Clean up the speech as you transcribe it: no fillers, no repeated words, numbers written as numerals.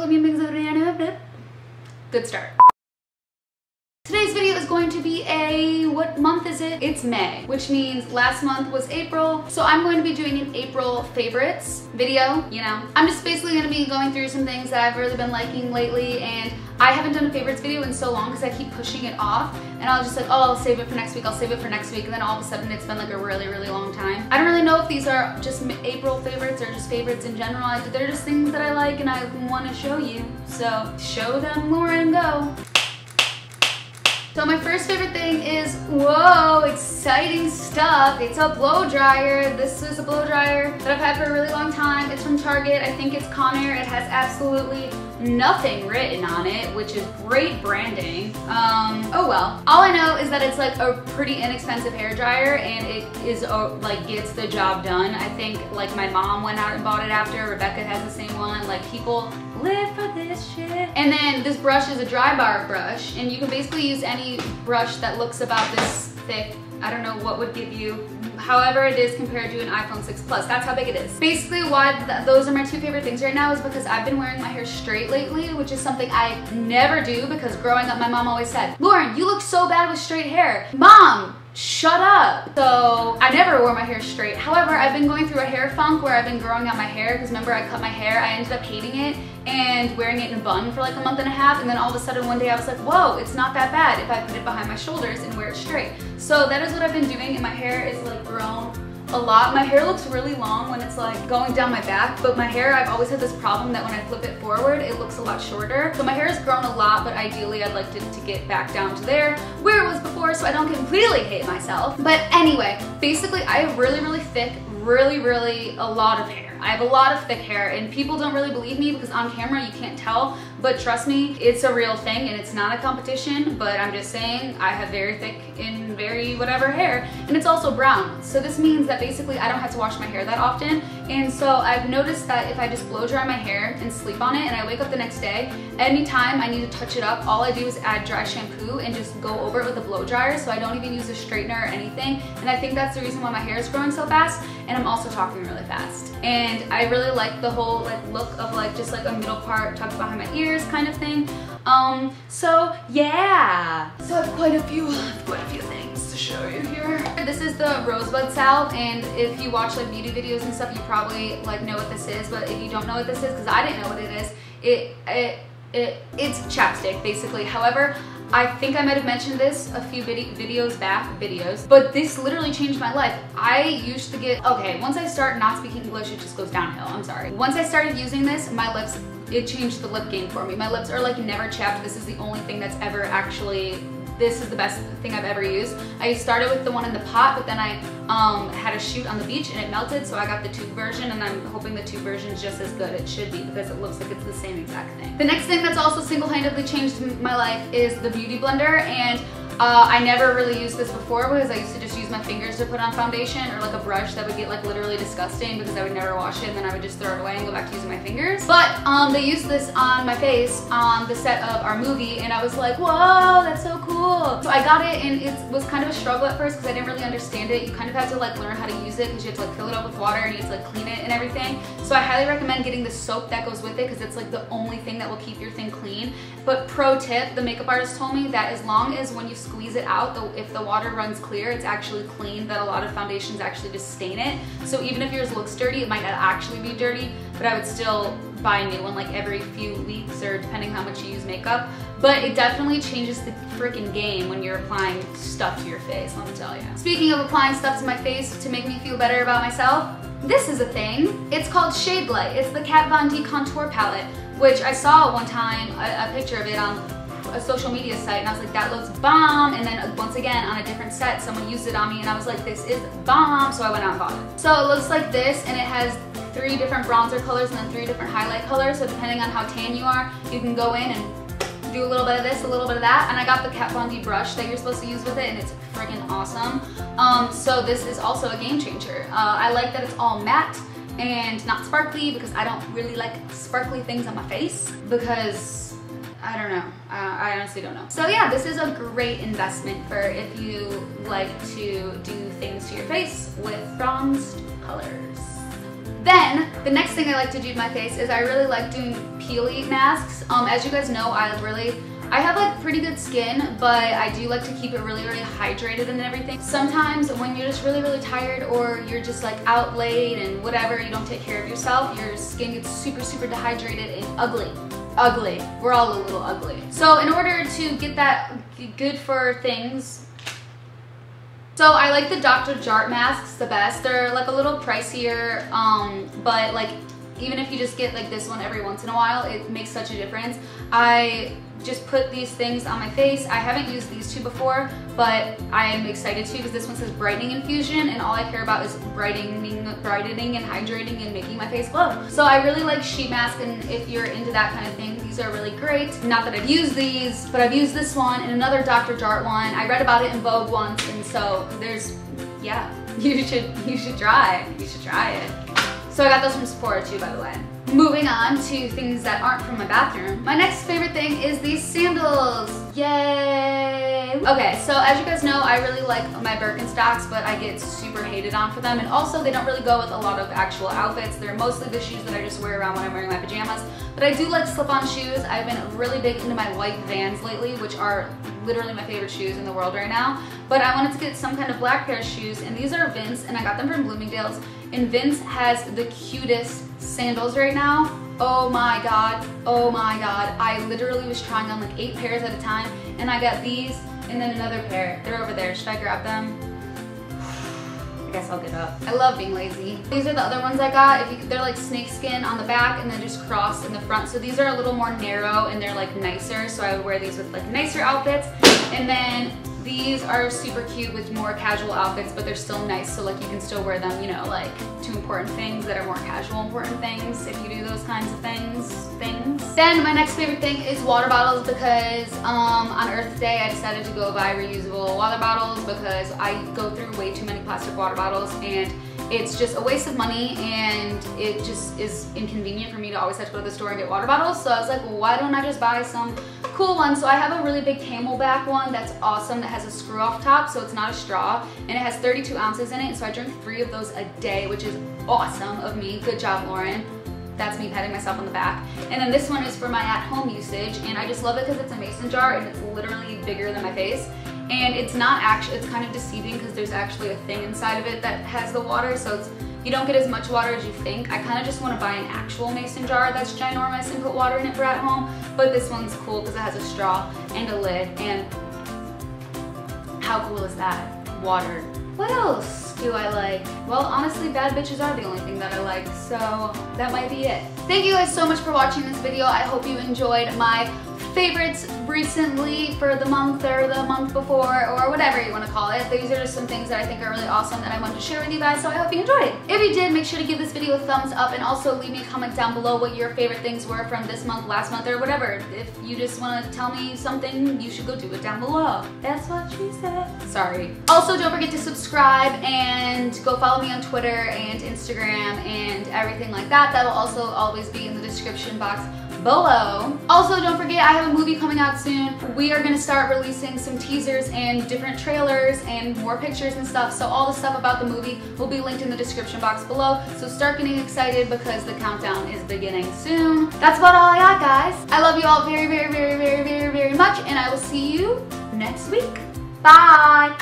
Good start. Today's video is going to be a, what month is it? It's May, which means last month was April. So I'm going to be doing an April favorites video, you know. I'm just basically gonna be going through some things that I've really been liking lately, and I haven't done a favorites video in so long because I keep pushing it off, and I'll just like, oh, I'll save it for next week, I'll save it for next week, and then all of a sudden it's been like a really, really long time. I don't really know if these are just April favorites or just favorites in general. They're just things that I like and I wanna show you. So show them, Lauren, go. So my first favorite thing is, whoa, exciting stuff. It's a blow dryer. This is a blow dryer that I've had for a really long time. It's from Target. I think it's Conair. It has absolutely nothing written on it, which is great branding. Oh well. All I know is that it's like a pretty inexpensive hair dryer, and it is like gets the job done. I think like my mom went out and bought it after. Rebecca has the same one. Like people live for this shit. And then this brush is a Drybar brush, and you can basically use any brush that looks about this thick. I don't know what would give you, however it is compared to an iPhone 6 Plus. That's how big it is. Basically why those are my two favorite things right now is because I've been wearing my hair straight lately, which is something I never do because growing up my mom always said, Lauren, you look so bad with straight hair. Mom! Shut up. So I never wore my hair straight. However, I've been going through a hair funk where I've been growing out my hair because remember I cut my hair, I ended up hating it and wearing it in a bun for like a month and a half, and then all of a sudden one day I was like, whoa, it's not that bad if I put it behind my shoulders and wear it straight. So that is what I've been doing, and my hair is like grown a lot. My hair looks really long when it's like going down my back, but my hair, I've always had this problem that when I flip it forward, it looks a lot shorter. So my hair has grown a lot, but ideally I'd like it to get back down to there where it was before so I don't completely hate myself. But anyway, basically I have really, really thick, really a lot of hair. I have a lot of thick hair, and people don't really believe me because on camera you can't tell, but trust me, it's a real thing and it's not a competition, but I'm just saying I have very thick and very whatever hair, and it's also brown. So this means that basically I don't have to wash my hair that often, and so I've noticed that if I just blow dry my hair and sleep on it and I wake up the next day, anytime I need to touch it up, all I do is add dry shampoo and just go over it with a blow dryer, so I don't even use a straightener or anything, and I think that's the reason why my hair is growing so fast, and I'm also talking really fast. And I really like the whole like look of like just like a middle part tucked behind my ears kind of thing. So yeah. So I have quite a few things to show you here. This is the Rosebud Salve, and if you watch like beauty videos and stuff, you probably like know what this is, but if you don't know what this is, because I didn't know what it is, it's chapstick basically. However, I think I might have mentioned this a few videos back, but this literally changed my life. I used to get, okay, once I start not speaking English, it just goes downhill, I'm sorry. Once I started using this, my lips, it changed the lip game for me. My lips are like never chapped. This is the only thing that's ever actually, this is the best thing I've ever used. I started with the one in the pot, but then I had a shoot on the beach and it melted, so I got the tube version, and I'm hoping the tube version is just as good. It should be, because it looks like it's the same exact thing. The next thing that's also single-handedly changed my life is the Beauty Blender, and I never really used this before because I used to just use my fingers to put on foundation or like a brush that would get like literally disgusting because I would never wash it, and then I would just throw it away and go back to using my fingers. But they used this on my face on the set of our movie, and I was like, whoa, that's so cool. So I got it, and it was kind of a struggle at first because I didn't really understand it. You kind of have to like learn how to use it because you have to like fill it up with water and you have to like clean it and everything. So I highly recommend getting the soap that goes with it because it's like the only thing that will keep your thing clean. But pro tip, the makeup artist told me that as long as when you squeeze it out, if the water runs clear, it's actually clean. That a lot of foundations actually just stain it, so even if yours looks dirty, it might not actually be dirty, but I would still buy a new one like every few weeks or depending how much you use makeup. But it definitely changes the freaking game when you're applying stuff to your face, let me tell you. Speaking of applying stuff to my face to make me feel better about myself, this is a thing. It's called Shade Light. It's the Kat Von D contour palette, which I saw one time a picture of it on a social media site, and I was like, that looks bomb. And then once again on a different set, someone used it on me and I was like, this is bomb. So I went out and bought it. So it looks like this, and it has three different bronzer colors and then three different highlight colors. So depending on how tan you are, you can go in and do a little bit of this, a little bit of that. And I got the Kat Von D brush that you're supposed to use with it, and it's freaking awesome. So this is also a game changer. I like that it's all matte and not sparkly because I don't really like sparkly things on my face because I don't know. I honestly don't know. So yeah, this is a great investment for if you like to do things to your face with bronzed colors. Then, the next thing I like to do to my face is I really like doing peely masks. As you guys know, I have like pretty good skin, but I do like to keep it really, really hydrated and everything. Sometimes when you're just really, really tired or you're just like out late and whatever, you don't take care of yourself, your skin gets super, super dehydrated and ugly. Ugly. We're all a little ugly. So in order to get that good for things, so I like the Dr. Jart masks the best. They're like a little pricier, but like even if you just get like this one every once in a while, it makes such a difference. I just put these things on my face. I haven't used these two before, but I am excited to because this one says brightening infusion, and all I care about is brightening and hydrating and making my face glow. So I really like sheet masks, and if you're into that kind of thing, these are really great. Not that I've used these, but I've used this one and another Dr. Jart one. I read about it in Vogue once, and so there's, yeah, you should try it. So I got those from Sephora too, by the way. Moving on to things that aren't from my bathroom. My next favorite thing is these sandals. Yay! Okay, so as you guys know, I really like my Birkenstocks, but I get super hated on for them. And also, they don't really go with a lot of actual outfits. They're mostly the shoes that I just wear around when I'm wearing my pajamas. But I do like slip-on shoes. I've been really big into my white Vans lately, which are literally my favorite shoes in the world right now. But I wanted to get some kind of black pair of shoes, and these are Vince, and I got them from Bloomingdale's. And Vince has the cutest sandals right now. Oh my god, oh my god. I literally was trying on like 8 pairs at a time, and I got these and then another pair. They're over there. Should I grab them? I guess I'll get up. I love being lazy. These are the other ones I got. They're like snakeskin on the back and then just crossed in the front. So these are a little more narrow and they're like nicer. So I would wear these with like nicer outfits. And then these are super cute with more casual outfits, but they're still nice. So like you can still wear them, you know, like to important things that are more casual important things if you do those kinds of things. Then my next favorite thing is water bottles because on Earth Day I decided to go buy reusable water bottles because I go through way too many plastic water bottles and it's just a waste of money and it just is inconvenient for me to always have to go to the store and get water bottles. So I was like, well, why don't I just buy some cool ones? So I have a really big CamelBak one that's awesome that has a screw off top so it's not a straw and it has 32 ounces in it. So I drink 3 of those a day, which is awesome of me. Good job, Lauren. That's me patting myself on the back. And then this one is for my at-home usage and I just love it because it's a mason jar and it's literally bigger than my face. And it's not actually, it's kind of deceiving because there's actually a thing inside of it that has the water, so it's, you don't get as much water as you think. I kind of just want to buy an actual mason jar that's ginormous and put water in it for at home, but this one's cool because it has a straw and a lid, and how cool is that? Water. What else do I like? Well, honestly, bad bitches are the only thing that I like, so that might be it. Thank you guys so much for watching this video. I hope you enjoyed my favorites recently for the month or the month before or whatever you want to call it. These are just some things that I think are really awesome that I wanted to share with you guys, so I hope you enjoyed it. If you did, make sure to give this video a thumbs up and also leave me a comment down below what your favorite things were from this month, last month, or whatever. If you just want to tell me something, you should go do it down below. That's what she said. Sorry. Also, don't forget to subscribe and go follow me on Twitter and Instagram and everything like that. That'll also always be in the description box below. Also, don't forget I have a movie coming out soon. We are gonna start releasing some teasers and different trailers and more pictures and stuff, so all the stuff about the movie will be linked in the description box below, so start getting excited because the countdown is beginning soon. That's about all I got, guys. I love you all very, very, very, very, very, very much, and I will see you next week. Bye!